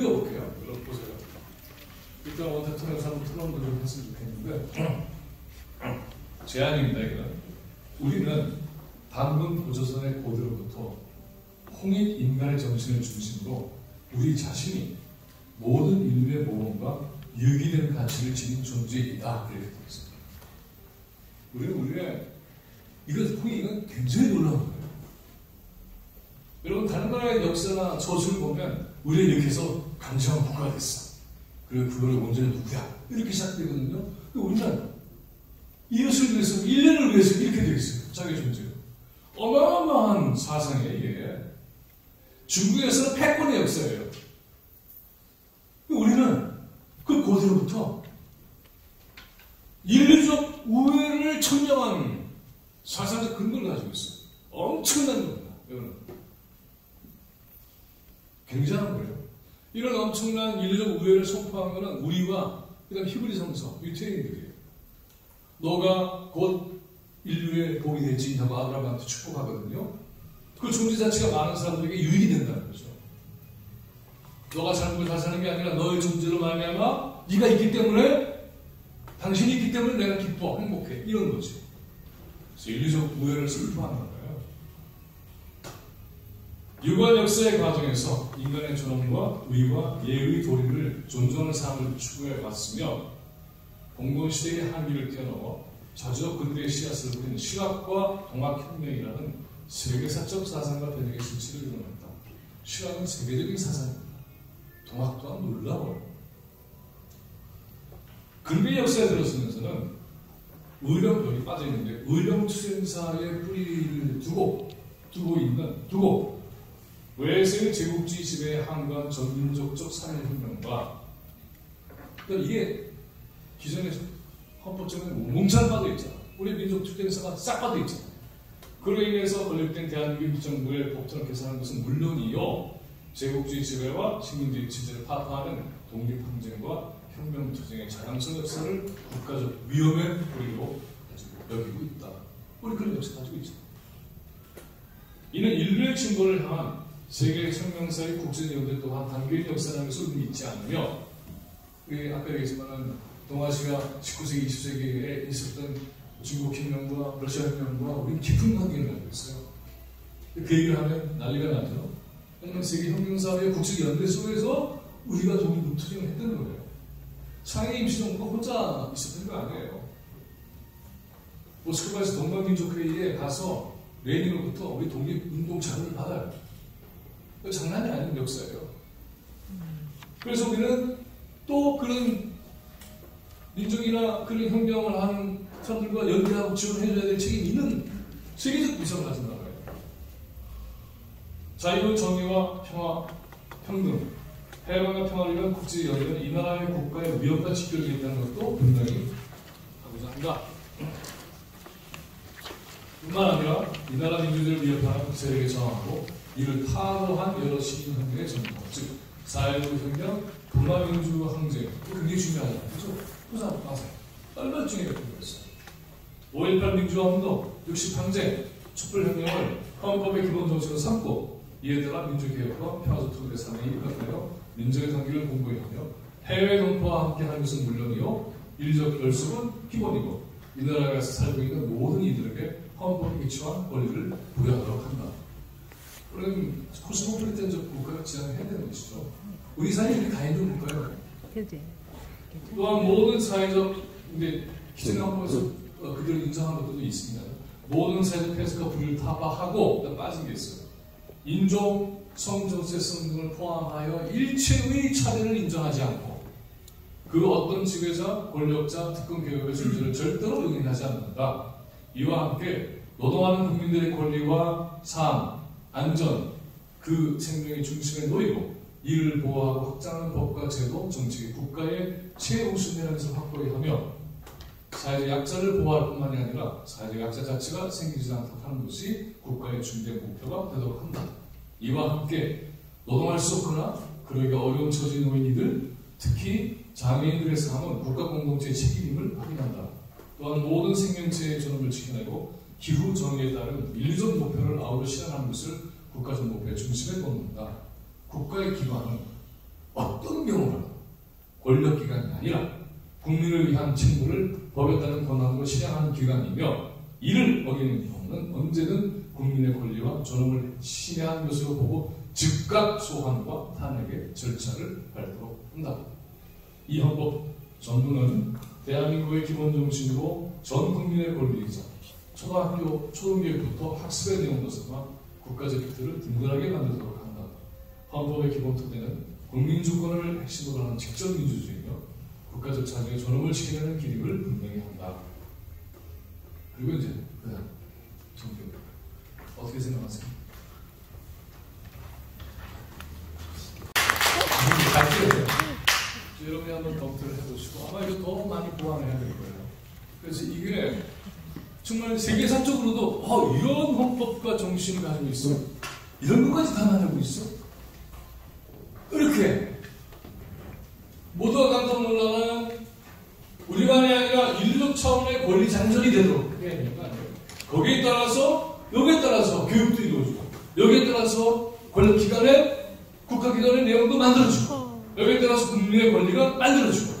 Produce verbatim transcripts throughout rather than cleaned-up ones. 읽어볼게요. 읽어보세요. 일단 원탁통에서 한번 토론도 좀 했으면 좋겠는데 제안입니다. 이건 우리는 방금 고조선의 고대로부터 홍익 인간의 정신을 중심으로 우리 자신이 모든 인류의 모험과 유기된 가치를 지닌 존재이다. 이렇게 되어 있습니다. 우리는 우리의 이것 홍익은 굉장히 놀라운 거예요. 여러분 다른 나라의 역사나 저술을 보면 우리는 이렇게 해서 강자한 국가가 됐어. 그리고 그거를 원전이 누구야? 이렇게 시작되거든요. 우리는 이웃을 위해서, 인류를 위해서 이렇게 되어 있어요. 자기 존재가. 어마어마한 사상이에요. 이게. 중국에서는 패권의 역사예요. 우리는 그 고대로부터 인류적 우애를 청량한 사상적 근거를 가지고 있어요. 엄청난 겁니다. 이거는. 굉장한 거예요. 이런 엄청난 인류적 우애를 선포한 것은 우리와 그다음 히브리 성서, 유태인들이에요. 너가 곧 인류의 복이 되지 하고 아브라함한테 축복하거든요. 그 존재 자체가 많은 사람들에게 유익이 된다는 거죠. 너가 사는 걸 다 사는 게 아니라 너의 존재로 말미암아 네가 있기 때문에 당신이 있기 때문에 내가 기뻐 행복해 이런 거지. 그래서 인류적 우애를 선포하는 거예요. 유관 역사의 과정에서 인간의 존엄과 의와 예의 도리를 존중하는 삶을 추구해 왔으며 봉건 시대의 한계를 뛰어넘어 자주적 근대의 씨앗을 뿌린 실학과 동학혁명이라는 세계사적 사상과 변혁의 실체를 이뤄냈다. 실학은 세계적인 사상입니다. 동학 또한 놀라워요. 근대 역사에 들어서면서는 의령, 여기 빠져있는데, 의령투쟁사의 뿌리를 두고, 두고 있는, 두고, 외세의 제국주의 지배에 항거한 전민족적 산업혁명과, 그러니까 이게 기존의 헌법적인 몽창 빠져있잖아. 우리 민족투쟁사가 싹 빠져있잖아. 그로 인해서 건립된 대한민국 정부의 법전을 개선한 것은 물론이요, 제국주의 지배와 식민지의 지배를 파파하는 독립항쟁과 혁명투쟁의 자양성 역사를 국가적 위험의 뿌리로 여기고 있다. 우리 그런 역사 가지고 있죠. 이는 인류의 진보를 향한 세계 혁명사의 국제연대 또한 단계의 역사라면서 의미 있지 않으며 우리 아까 얘기했지만 동아시아 십구 세기, 이십 세기에 있었던 중국 혁명과 러시아 혁명과 우리는 깊은 관계를 가지고 있어요. 그 얘기를 하면 난리가 나죠. 세계 혁명사회의 국책 연대 속에서 우리가 독립투쟁을 했던 거예요. 상해 임시정부가 혼자 있었던 거 아니에요. 모스크바에서 동방민족회의에 가서 레닌으로부터 우리 독립운동 자료를 받아요. 장난이 아닌 역사예요. 그래서 우리는 또 그런 민족이나 그런 혁명을 하는 사람들과 연대하고 지원해줘야 될 책임이 있는 세계적 위상을 가진 나라예요. 자유, 정의와 평화, 평등, 해방과 평화를 위한 국제연대는 이 나라의 국가의 위협과 직결되어 있다는 것도 분명히 하고자 한다. 뿐만 아니라 이 나라 민주들을 위협하는 세력에 저항하고 이를 타로한 여러 시민혁명의 전통, 즉 사회혁명, 문화민주항쟁, 굉장히 중요하지 않죠? 부산, 방산, 얼마 중에 몇번 그랬어요. 오일팔 민주화운동, 육십 항쟁, 촛불혁명을 헌법의 기본정신으로 삼고 이에 따라 민주개혁과 평화소통의 삶에 입각하여 민족의 단계를 공고히하며 해외 동포와 함께하는 것은 물론이요 인류적 결속은 기본이고 이 나라에 가서 살고 있는 모든 이들에게 헌법에 기초한 권리를 부여하도록 한다. 우리는 코스모폴리탄적 국가가 지향해야 되는 것이죠. 우리 사회에 이렇게 가해는 국가예요. 또한 모든 사회적 근데 기존의 헌법에서 그들을 인정한 것도 있습니다. 모든 사회적 패스가 불을 타파하고 빠진 게 있어요. 인종, 성정체성 등을 포함하여 일체의 차별을 인정하지 않고 그 어떤 지배자, 권력자, 특권개혁의 존재를 절대로 용인하지 않는다. 이와 함께 노동하는 국민들의 권리와 삶, 안전, 그 생명의 중심에 놓이고 이를 보호하고 확장하는 법과 제도, 정책이 국가의 최우선이라면서 확보해야 하며 사회적 약자를 보호할 뿐만이 아니라 사회적 약자 자체가 생기지 않도록 하는 것이 국가의 중대한 목표가 되도록 한다. 이와 함께 노동할 수 없거나 그러기가 어려운 처지 노인이들, 특히 장애인들의 삶은 국가 공동체의 책임임을 확인한다. 또한 모든 생명체의 존엄을 지켜내고 기후 정의에 따른 인류적 목표를 아울러 실현하는 것을 국가적 목표의 중심에 꼽는다. 국가의 기반은 권력기관이 아니라 국민을 위한 친구를 법였다는 권한으로 실행하는 기관이며, 이를 어기는 경우는 언제든 국민의 권리와 존엄을 침해하는 것으로 보고 즉각 소환과 탄핵의 절차를 밟도록 한다. 이 헌법 전문은 대한민국의 기본정신으로 전 국민의 권리이자 초등학교, 초등교육부터 학습에 대한 것과 국가적 기틀을 든든하게 만들도록 한다. 헌법의 기본 토대는 국민주권을 핵심으로 하는 직접민주주의며 국가적 자유의 존엄을 지키려는 기립을 분명히 한다. 그리고 이제 그냥 정규 어떻게 생각하세요? 여러분이 한번 검토를 해보시고 아마 이거 더 많이 보완해야 될 거예요. 그래서 이게 정말 세계사적으로도 어, 이런 헌법과 정신을 가지고 있어, 이런 것까지 담아내고 있어, 이렇게 모두가 깜짝 놀라는 우리만이 아니라 인류 차원의 권리 장전이 되도록 해야 되는 거 아니에요. 거기에 따라서 여기에 따라서 교육도 이루어지고 여기에 따라서 권력기관의 국가기관의 내용도 만들어주고 여기에 따라서 국민의 권리가 만들어지고,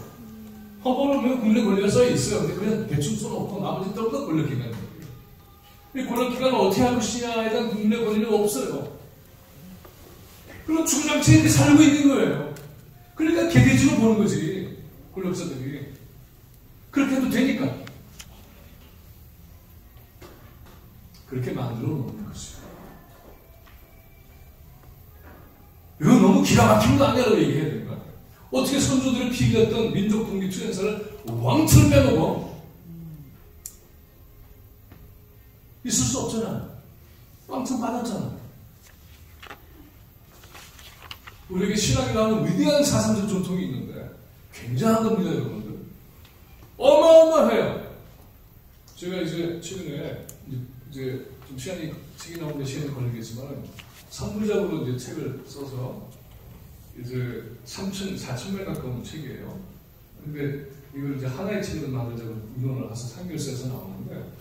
헌법을 보면 국민의 권리가 써있어요. 근데 그냥 대충 써놓고 나머지 떨어져 권력기관이 돼요. 권력기관을 어떻게 할 것이냐에 대한 국민의 권리는 없어요. 그럼 주구장창에 살고 있는 거예요. 그러니까 개돼지로 보는 거지, 권력자들이. 그렇게 해도 되니까 그렇게 만들어 놓는 거죠. 이거 너무 기가 막힌 거 아니라고 얘기해야 돼요. 어떻게 선조들을 피해갔던 민족 분기 투쟁사를 왕처럼 빼먹어? 있을 수 없잖아. 왕처럼 받았잖아. 우리에게 신앙이라는 위대한 사상적 전통이 있는데 굉장한 겁니다, 여러분들. 어마어마해요. 제가 이제 최근에 이제 좀 시간이 책이 나오는데 시간이 걸리겠지만 산문작으로 이제 책을 써서. 이제 삼천, 사천 명 가까운 책이에요. 근데 이걸 이제 하나의 책으로 만들자고 의논을 해서 상결사에서 나오는데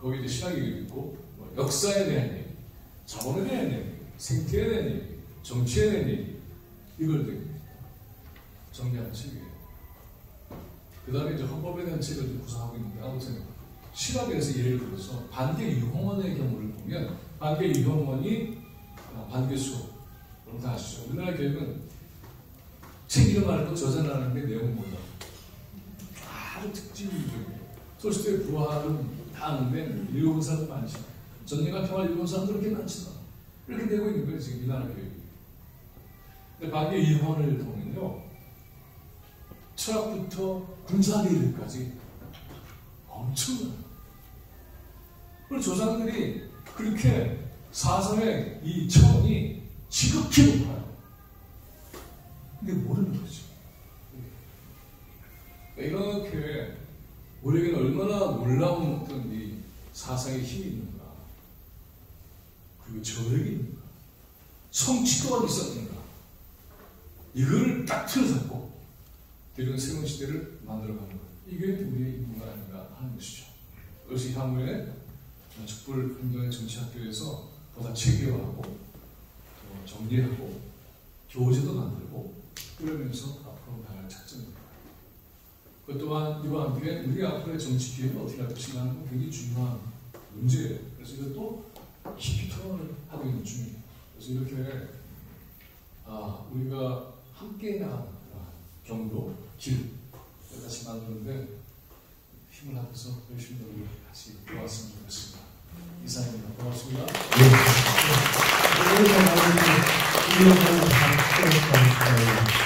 거기 이제 신학 얘기도 있고 뭐 역사에 대한 얘기, 자본에 대한 얘기, 생태에 대한 얘기, 정치에 대한 얘기, 이걸 되게 정리하는 책이에요. 그 다음에 이제 헌법에 대한 책을 좀 구성하고 있는데, 아무튼 신학에서 예를 들어서 반개 유형원의 경우를 보면 반개 유형원이 반개 수업 다 아시죠? 우리나라 교육은 책 이름 말고 저자는 아는데 내용은 몰라. 아주 특징적이에요. 톨스토이 부활은 다 아는데 읽어본 사람도 많지. 전쟁과 평화를 읽어본 사람도 그렇게 많지. 이렇게 되고 있는 거예요, 지금 우리나라 교육이. 근데 반기의 일본을 보면요, 철학부터 군사학의 일까지 엄청나요. 그리고 조상들이 그렇게 사상의 이 차원이 지극히 높아요. 근데 모르는 거죠. 이렇게 우리에게는 얼마나 놀라운 어떤 이 사상의 힘이 있는가, 그리고 저력이 있는가, 성취도가 있었는가, 이걸 딱 틀어잡고 이런 새로운 시대를 만들어가는 거예요. 이게 우리의 임무가 아닌가 하는 것이죠. 그래서 향후에 촛불운동의 정치학교에서 보다 체계화하고 정리하고 교재도 만들고 그러면서 앞으로 나갈 작전입니다. 그 또한 이와 함께 우리 앞으로의 정치 기회를 어떻게 할 것인가 하는 건 굉장히 중요한 문제예요. 그래서 이것도 깊이 토론을 하고 있는 중이에요. 그래서 이렇게 아, 우리가 함께 나가는 경로, 길 같이 만드는데 힘을 합해서 열심히 노력을 같이 해왔으면 좋겠습니다. 이상입니다. 고맙습니다. 네.